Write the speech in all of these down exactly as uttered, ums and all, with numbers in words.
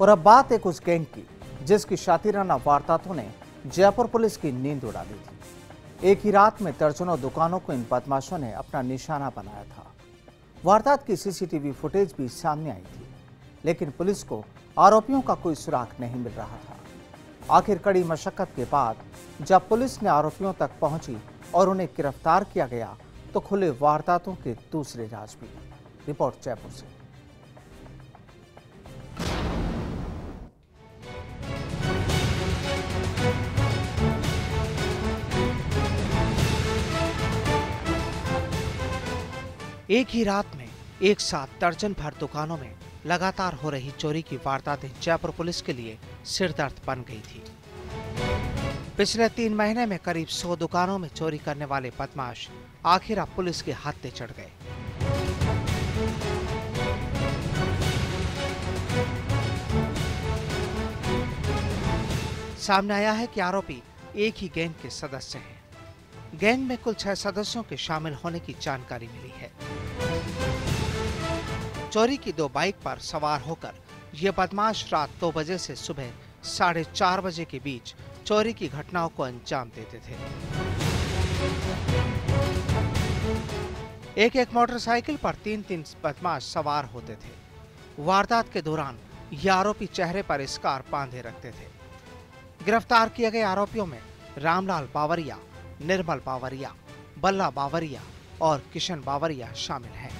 और अब बात एक उस गैंग की जिसकी शातिराना वारदातों ने जयपुर पुलिस की नींद उड़ा दी थी। एक ही रात में दर्जनों दुकानों को इन बदमाशों ने अपना निशाना बनाया था। वारदात की सीसीटीवी फुटेज भी सामने आई थी, लेकिन पुलिस को आरोपियों का कोई सुराग नहीं मिल रहा था। आखिर कड़ी मशक्कत के बाद जब पुलिस ने आरोपियों तक पहुंची और उन्हें गिरफ्तार किया गया तो खुले वारदातों के दूसरे राज भी। रिपोर्ट जयपुर से। एक ही रात में एक साथ दर्जन भर दुकानों में लगातार हो रही चोरी की वारदातें जयपुर पुलिस के लिए सिरदर्द बन गई थी। पिछले तीन महीने में करीब सौ दुकानों में चोरी करने वाले बदमाश आखिर अब पुलिस के हाथे चढ़ गए। सामने आया है कि आरोपी एक ही गैंग के सदस्य हैं। गैंग में कुल छह सदस्यों के शामिल होने की जानकारी मिली है। चोरी की दो बाइक पर सवार होकर ये बदमाश रात दो बजे से सुबह साढ़े चार बजे के बीच चोरी की घटनाओं को अंजाम देते थे। एक एक मोटरसाइकिल पर तीन तीन बदमाश सवार होते थे। वारदात के दौरान ये आरोपी चेहरे पर स्कार बांधे रखते थे। गिरफ्तार किए गए आरोपियों में रामलाल बावरिया, निर्मल बावरिया, बल्ला बावरिया और किशन बावरिया शामिल हैं।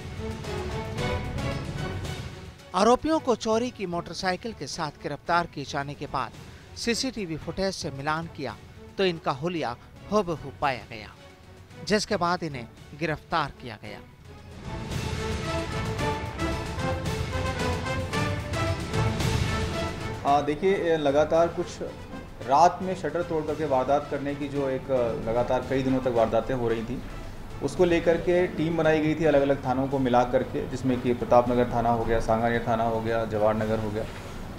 आरोपियों को चोरी की मोटरसाइकिल के साथ गिरफ्तार किए जाने के बाद सीसीटीवी फुटेज से मिलान किया तो इनका हुलिया हूबहू पाया गया, जिसके बाद इन्हें गिरफ्तार किया गया। देखिए, लगातार कुछ रात में शटर तोड़ करके वारदात करने की जो एक लगातार कई दिनों तक वारदातें हो रही थी, उसको लेकर के टीम बनाई गई थी अलग अलग थानों को मिला करके, जिसमें कि प्रताप नगर थाना हो गया, सांगानेर थाना हो गया, जवाहर नगर हो गया।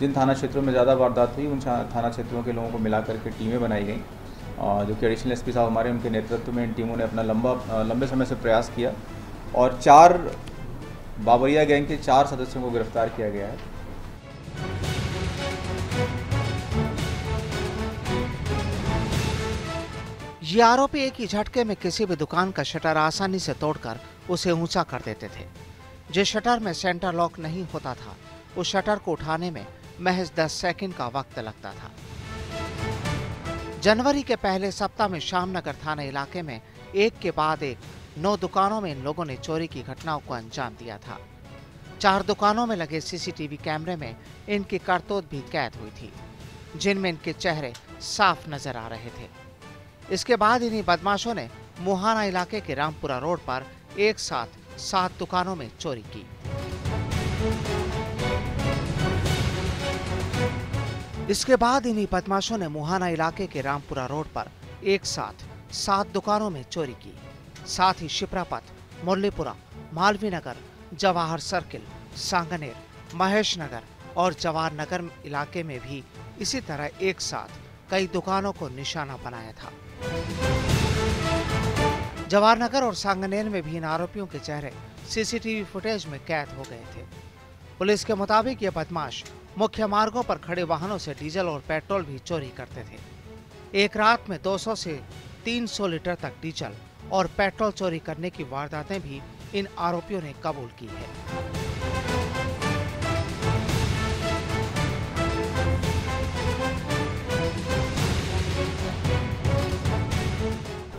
जिन थाना क्षेत्रों में ज़्यादा वारदात हुई उन थाना क्षेत्रों के लोगों को मिला करके टीमें बनाई गई, जो कि एडिशनल एस पी साहब हमारे, उनके नेतृत्व में इन टीमों ने अपना लंबा लंबे समय से प्रयास किया और चार बावरिया गैंग के चार सदस्यों को गिरफ्तार किया गया है। ये आरोपी एक ही झटके में किसी भी दुकान का शटर आसानी से तोड़कर उसे ऊंचा कर देते थे। जिस शटर में सेंटर लॉक नहीं होता था उस शटर को उठाने में महज दस सेकंड का वक्त लगता था। जनवरी के पहले सप्ताह में श्यामनगर थाना इलाके में एक के बाद एक नौ दुकानों में इन लोगों ने चोरी की घटनाओं को अंजाम दिया था। चार दुकानों में लगे सीसीटीवी कैमरे में इनकी करतूत भी कैद हुई थी, जिनमें इनके चेहरे साफ नजर आ रहे थे। इसके बाद इन्हीं बदमाशों ने मुहाना इलाके के रामपुरा रोड पर एक साथ सात दुकानों में चोरी की। इसके बाद इन्हीं बदमाशों ने मुहाना इलाके के रामपुरा रोड पर एक साथ सात दुकानों में चोरी की। साथ ही शिप्रापथ, मुरलीपुरा, मालवीनगर, जवाहर सर्किल, सांगानेर, महेश नगर और जवाहर नगर इलाके में भी इसी तरह एक साथ कई दुकानों को निशाना बनाया था। जवाहर नगर और सांगानेर में भी इन आरोपियों के चेहरे सीसीटीवी फुटेज में कैद हो गए थे। पुलिस के मुताबिक ये बदमाश मुख्य मार्गों पर खड़े वाहनों से डीजल और पेट्रोल भी चोरी करते थे। एक रात में दो सौ से तीन सौ लीटर तक डीजल और पेट्रोल चोरी करने की वारदातें भी इन आरोपियों ने कबूल की है।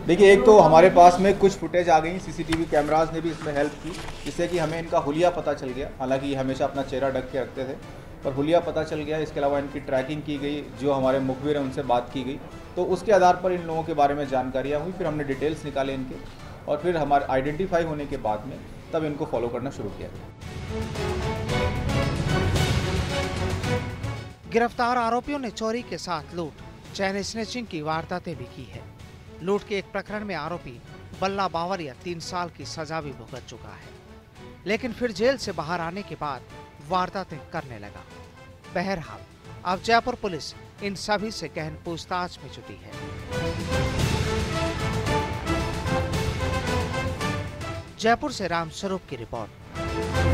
देखिए, एक तो हमारे पास में कुछ फुटेज आ गई, सीसीटीवी कैमरास ने भी इसमें हेल्प की, जिससे कि हमें इनका हुलिया पता चल गया। हालांकि ये हमेशा अपना चेहरा ढक के रखते थे, पर हुलिया पता चल गया। इसके अलावा इनकी ट्रैकिंग की गई, जो हमारे मुखबिर हैं उनसे बात की गई, तो उसके आधार पर इन लोगों के बारे में जानकारियाँ हुई। फिर हमने डिटेल्स निकाले इनके और फिर हमारे आइडेंटिफाई होने के बाद में तब इनको फॉलो करना शुरू किया गया। गिरफ्तार आरोपियों ने चोरी के साथ लूट, चैन स्नेचिंग की वारदातें भी की है। लूट के एक प्रकरण में आरोपी बल्ला बावरिया तीन साल की सजा भी भुगत चुका है, लेकिन फिर जेल से बाहर आने के बाद वारदातें करने लगा। बहरहाल अब जयपुर पुलिस इन सभी से गहन पूछताछ में जुटी है। जयपुर से रामस्वरूप की रिपोर्ट।